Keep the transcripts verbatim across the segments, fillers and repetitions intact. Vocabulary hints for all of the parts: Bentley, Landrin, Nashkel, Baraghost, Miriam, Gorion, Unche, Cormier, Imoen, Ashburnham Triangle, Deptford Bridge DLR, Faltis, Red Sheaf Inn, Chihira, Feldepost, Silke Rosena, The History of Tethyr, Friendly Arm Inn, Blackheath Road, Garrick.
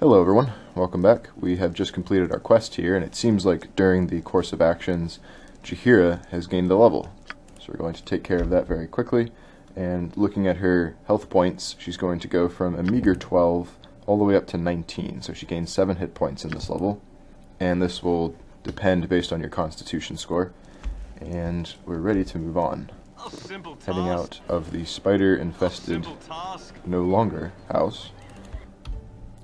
Hello everyone, welcome back. We have just completed our quest here, and it seems like during the course of actions, Chihira has gained a level. So we're going to take care of that very quickly, and looking at her health points, she's going to go from a meager twelve all the way up to nineteen, so she gains seven hit points in this level, and this will depend based on your constitution score. And we're ready to move on. Heading out of the spider-infested no longer house,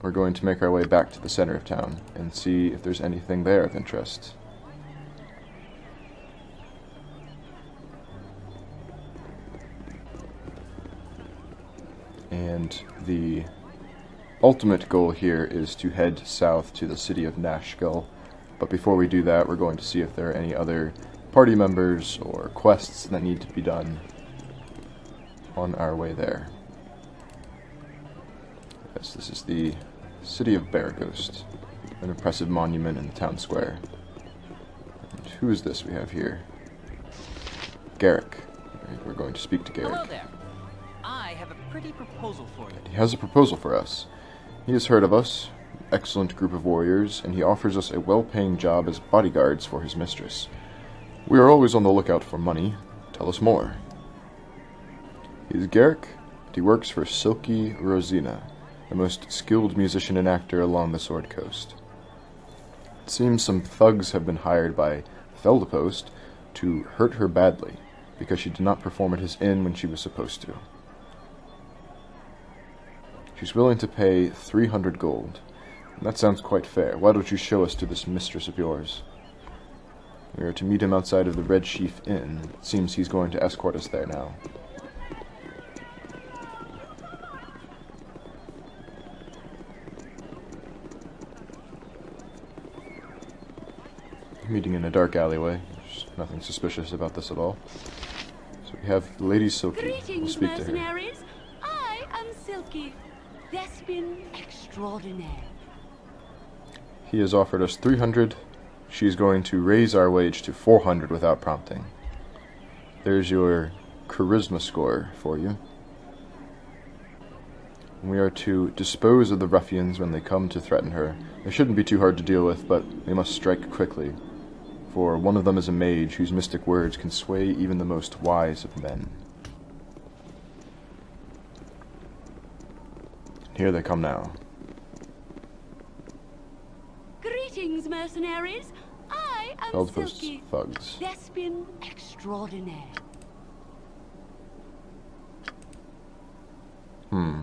we're going to make our way back to the center of town and see if there's anything there of interest. And the ultimate goal here is to head south to the city of Nashkel, but before we do that, we're going to see if there are any other party members or quests that need to be done on our way there. Yes, this is the city of Baraghost, an impressive monument in the town square. And who is this we have here? Garrick. We're going to speak to Garrick. Hello there. I have a pretty proposal for you. He has a proposal for us. He has heard of us, an excellent group of warriors, and he offers us a well-paying job as bodyguards for his mistress. We are always on the lookout for money. Tell us more. He is Garrick, and he works for Silke Rosena, the most skilled musician and actor along the Sword Coast. It seems some thugs have been hired by Feldepost to hurt her badly, because she did not perform at his inn when she was supposed to. She's willing to pay three hundred gold. And that sounds quite fair. Why don't you show us to this mistress of yours? We are to meet him outside of the Red Sheaf Inn. It seems he's going to escort us there now. Meeting in a dark alleyway. There's nothing suspicious about this at all. So we have Lady Silke. We'll speak to her. I am Silke. That's been extraordinary. He has offered us three hundred. She's going to raise our wage to four hundred without prompting. There's your charisma score for you. We are to dispose of the ruffians when they come to threaten her. They shouldn't be too hard to deal with, but they must strike quickly, for one of them is a mage whose mystic words can sway even the most wise of men. Here they come now. Greetings, mercenaries. I am Feldepost thugs. That's been extraordinary. Hmm.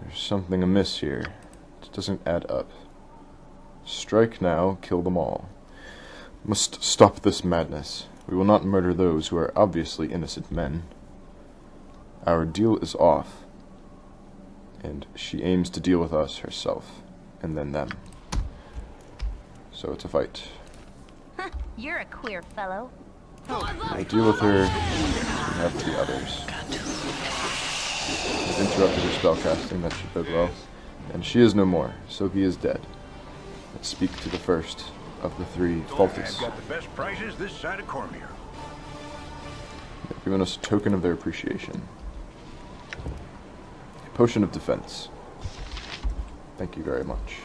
There's something amiss here. It doesn't add up. Strike now, kill them all. Must stop this madness. We will not murder those who are obviously innocent men. Our deal is off, and she aims to deal with us herself, and then them. So it's a fight. You're a queer fellow. I deal with her, and have the others. She's interrupted her spell casting, that should bode well. And she is no more. Silke is dead. Let's speak to the first of the three Faltis. I've got the best prices this side of Cormier. They've given us a token of their appreciation. A potion of defense. Thank you very much.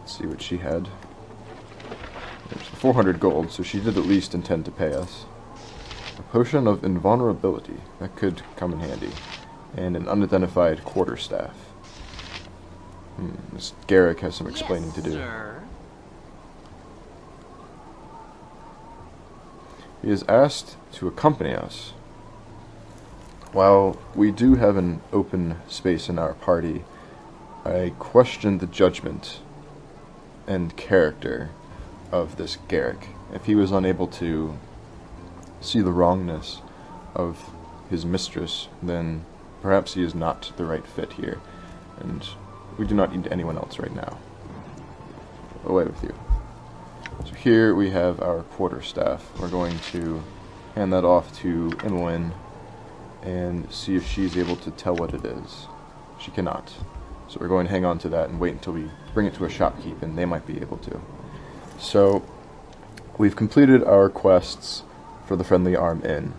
Let's see what she had. There's the four hundred gold, so she did at least intend to pay us. A potion of invulnerability. That could come in handy. And an unidentified quarterstaff. Hmm, Miss Garrick has some explaining yes, to do. Sir. He is asked to accompany us. While we do have an open space in our party, I question the judgment and character of this Garrick. If he was unable to see the wrongness of his mistress, then perhaps he is not the right fit here, and we do not need anyone else right now. Away with you. So here we have our quarterstaff. We're going to hand that off to Imoen and see if she's able to tell what it is. She cannot. So we're going to hang on to that and wait until we bring it to a shopkeep, and they might be able to. So we've completed our quests for the Friendly Arm Inn.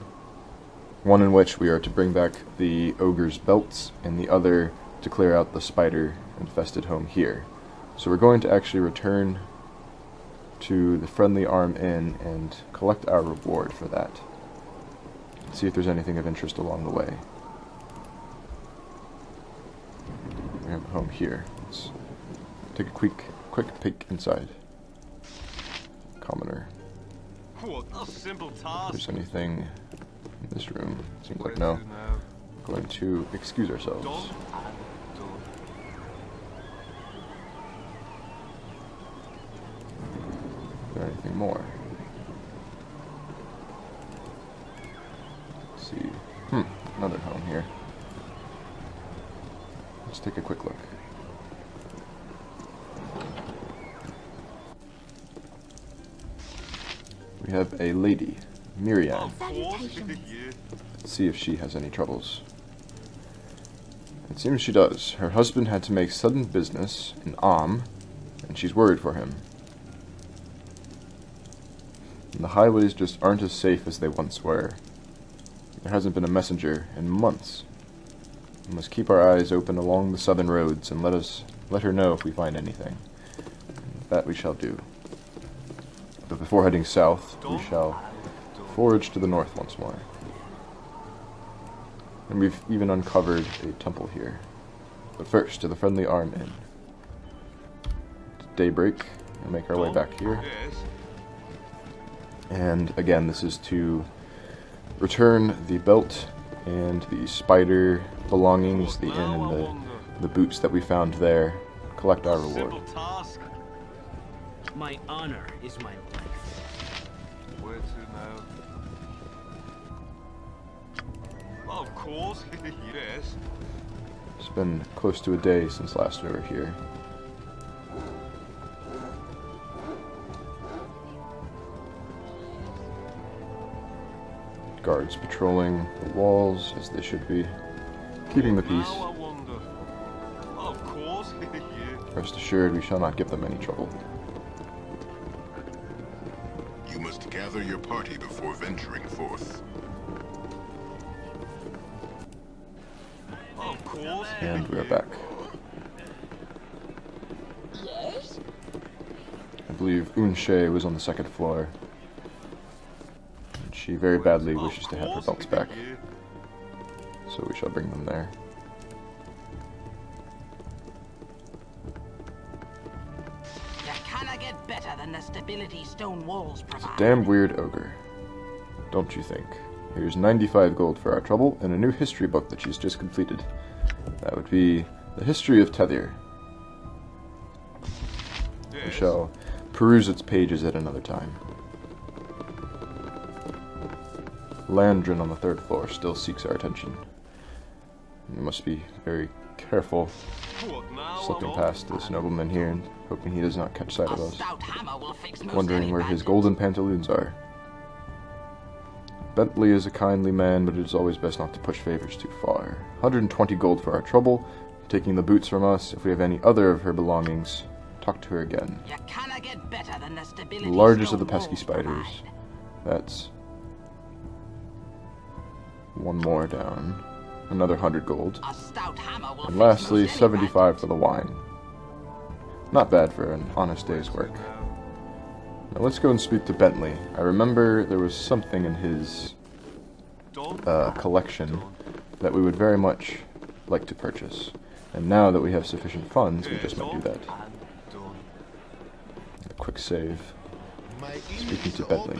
One in which we are to bring back the ogre's belts, and the other to clear out the spider-infested home here. So we're going to actually return to the Friendly Arm Inn and collect our reward for that. See if there's anything of interest along the way. We have a home here. Let's take a quick, quick peek inside. Commoner. If there's anything in this room, seems like no. We're going to excuse ourselves. Is there anything more? Let's see. Hmm, another home here. Let's take a quick look. We have a lady, Miriam. Let's see if she has any troubles. It seems she does. Her husband had to make sudden business in Am, and she's worried for him. And the highways just aren't as safe as they once were. There hasn't been a messenger in months. We must keep our eyes open along the southern roads and let us let her know if we find anything. That we shall do. But before heading south, we shall forage to the north once more. And we've even uncovered a temple here. But first, to the Friendly Arm Inn. It's daybreak, and make our way back here. And again, this is to return the belt and the spider belongings, the inn and the, the boots that we found there. Collect our reward. My honor is my life. Where to now? Of course, yes. It's been close to a day since last we were here. Guards patrolling the walls, as they should be, keeping the peace. Rest assured, we shall not give them any trouble. You must gather your party before venturing forth. And we are back. Yes? I believe Unche was on the second floor. She very badly wishes to have her belts back, so we shall bring them there. You cannot get better than the stability stone walls provide. It's a damn weird ogre, don't you think? Here's ninety-five gold for our trouble and a new history book that she's just completed. That would be The History of Tethyr. We shall peruse its pages at another time. Landrin on the third floor still seeks our attention. We must be very careful slipping past this nobleman here and hoping he does not catch sight of us, wondering where his golden pantaloons are. Bentley is a kindly man, but it is always best not to push favors too far. one hundred twenty gold for our trouble, taking the boots from us. If we have any other of her belongings, talk to her again. The largest of the pesky spiders. That's one more down, another hundred gold, and lastly seventy-five for the wine. Not bad for an honest day's work. Now let's go and speak to Bentley. I remember there was something in his uh, collection that we would very much like to purchase, and now that we have sufficient funds, we just might do that. A quick save. Speaking to Bentley.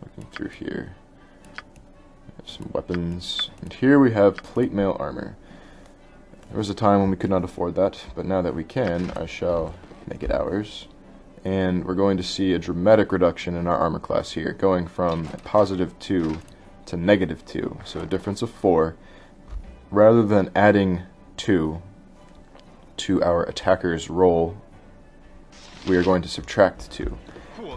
Looking through here, we have some weapons, and here we have plate mail armor. There was a time when we could not afford that, but now that we can, I shall make it ours. And we're going to see a dramatic reduction in our armor class here, going from a positive two to negative two, so a difference of four. Rather than adding two to our attacker's roll, we are going to subtract two,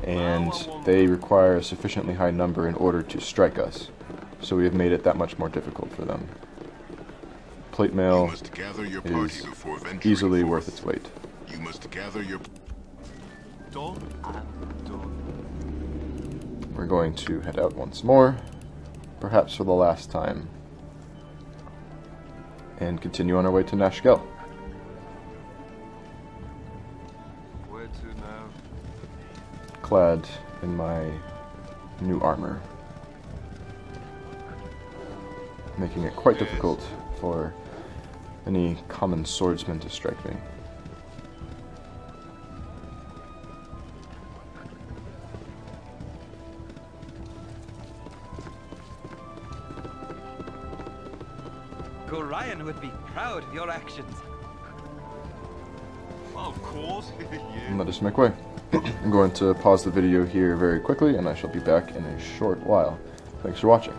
and they require a sufficiently high number in order to strike us, so we have made it that much more difficult for them. Plate mail is easily worth its weight. You must gather your We're going to head out once more, perhaps for the last time, and continue on our way to Nashkel. Where to now? Clad in my new armor, making it quite yes. difficult for any common swordsman to strike me. Gorion would be proud of your actions. Well, of course. Yeah. And let us make way. I'm going to pause the video here very quickly, and I shall be back in a short while. Thanks for watching.